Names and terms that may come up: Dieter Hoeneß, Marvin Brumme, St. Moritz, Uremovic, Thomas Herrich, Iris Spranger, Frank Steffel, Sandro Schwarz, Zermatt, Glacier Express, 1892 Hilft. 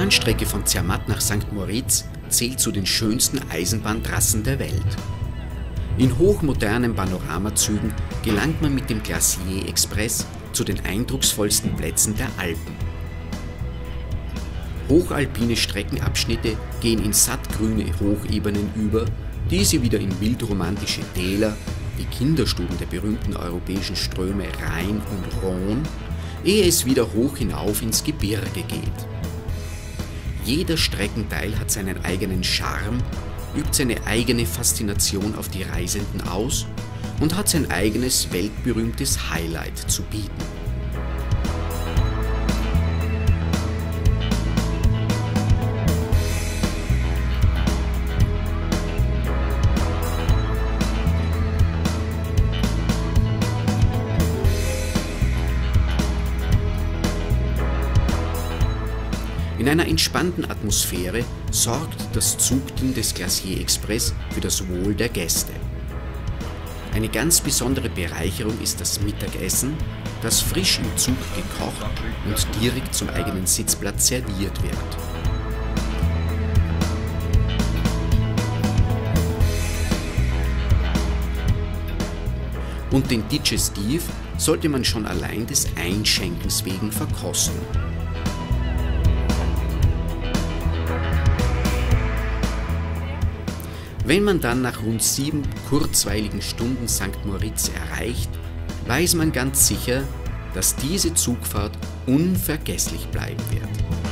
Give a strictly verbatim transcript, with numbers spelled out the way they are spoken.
Bahnstrecke von Zermatt nach Sankt Moritz zählt zu den schönsten Eisenbahntrassen der Welt. In hochmodernen Panoramazügen gelangt man mit dem Glacier Express zu den eindrucksvollsten Plätzen der Alpen. Hochalpine Streckenabschnitte gehen in sattgrüne Hochebenen über, diese wieder in wildromantische Täler, die Kinderstuben der berühmten europäischen Ströme Rhein und Rhone, ehe es wieder hoch hinauf ins Gebirge geht. Jeder Streckenteil hat seinen eigenen Charme, übt seine eigene Faszination auf die Reisenden aus und hat sein eigenes weltberühmtes Highlight zu bieten. In einer entspannten Atmosphäre sorgt das Zugteam des Glacier Express für das Wohl der Gäste. Eine ganz besondere Bereicherung ist das Mittagessen, das frisch im Zug gekocht und direkt zum eigenen Sitzplatz serviert wird. Und den Digestif sollte man schon allein des Einschenkens wegen verkosten. Wenn man dann nach rund sieben kurzweiligen Stunden Sankt Moritz erreicht, weiß man ganz sicher, dass diese Zugfahrt unvergesslich bleiben wird.